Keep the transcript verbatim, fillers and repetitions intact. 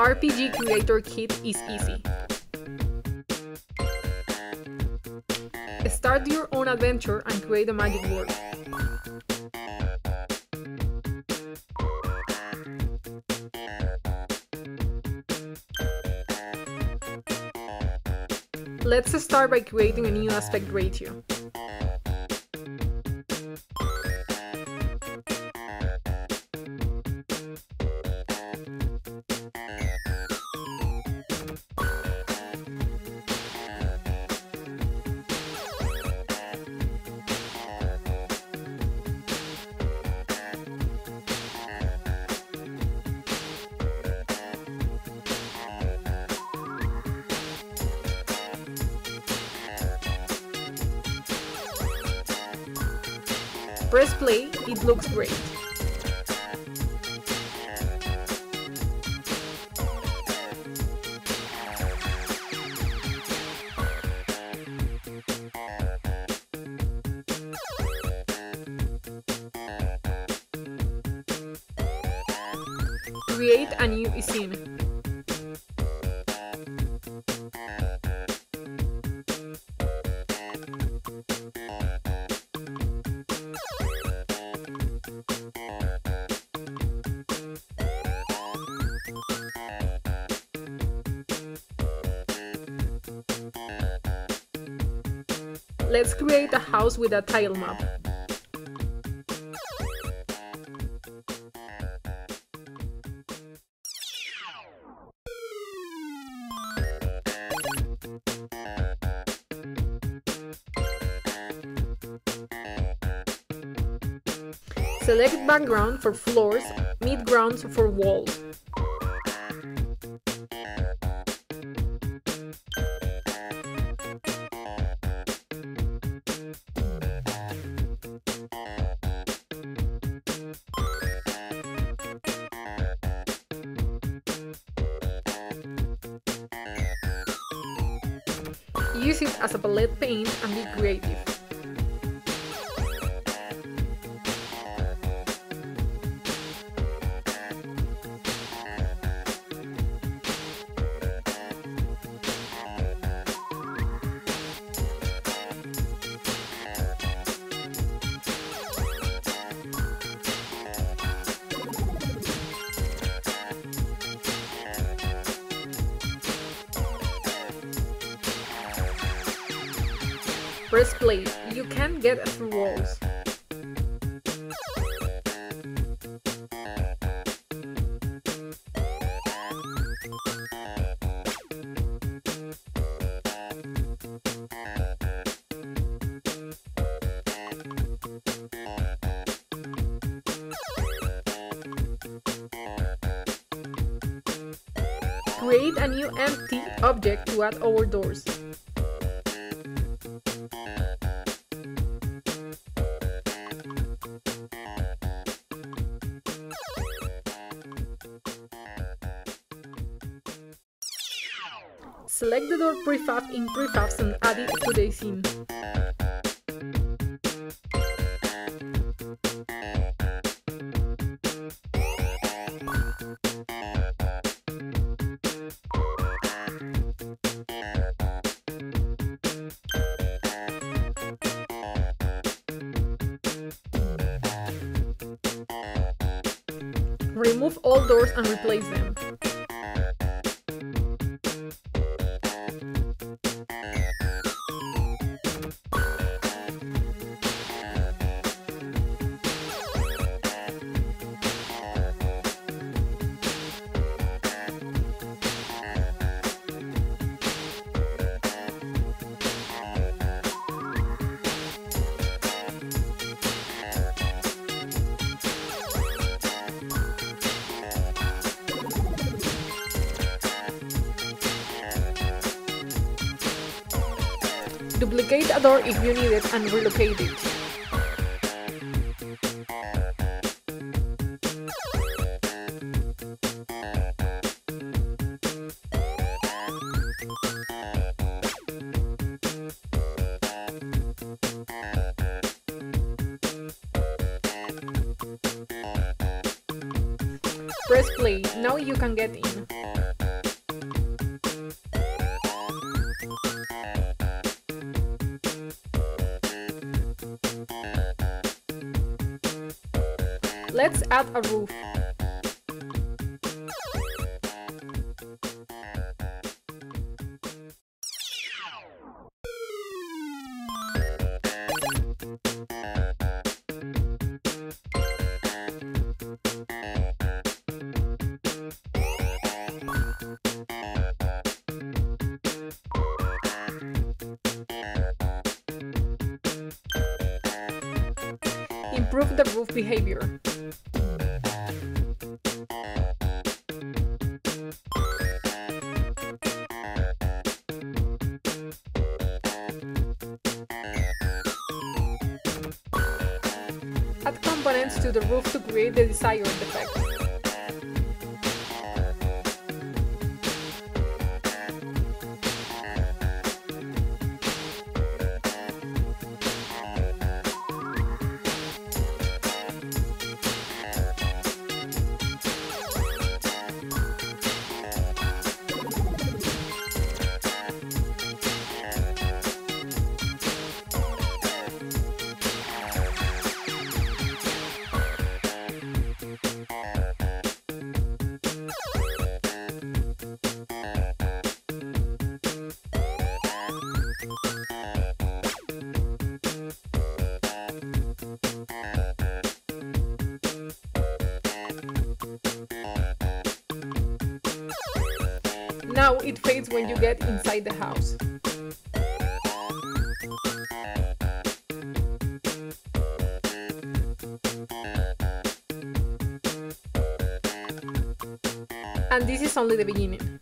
R P G Creator Kit is easy. Start your own adventure and create a magic world. Let's start by creating a new aspect ratio. Press play, it looks great. Create a new scene. Let's create a house with a tile map. Select background for floors, midgrounds for walls. Use it as a palette paint and be creative. Press play, you can't get through walls. Create a new empty object to add our doors. Select the door prefab in prefabs and add it to the scene. Remove all doors and replace them. Duplicate a door if you need it and relocate it. Press play, now you can get in. Let's add a roof. Improve the roof behavior. Add components to the roof to create the desired effect. Now it fades when you get inside the house. And this is only the beginning.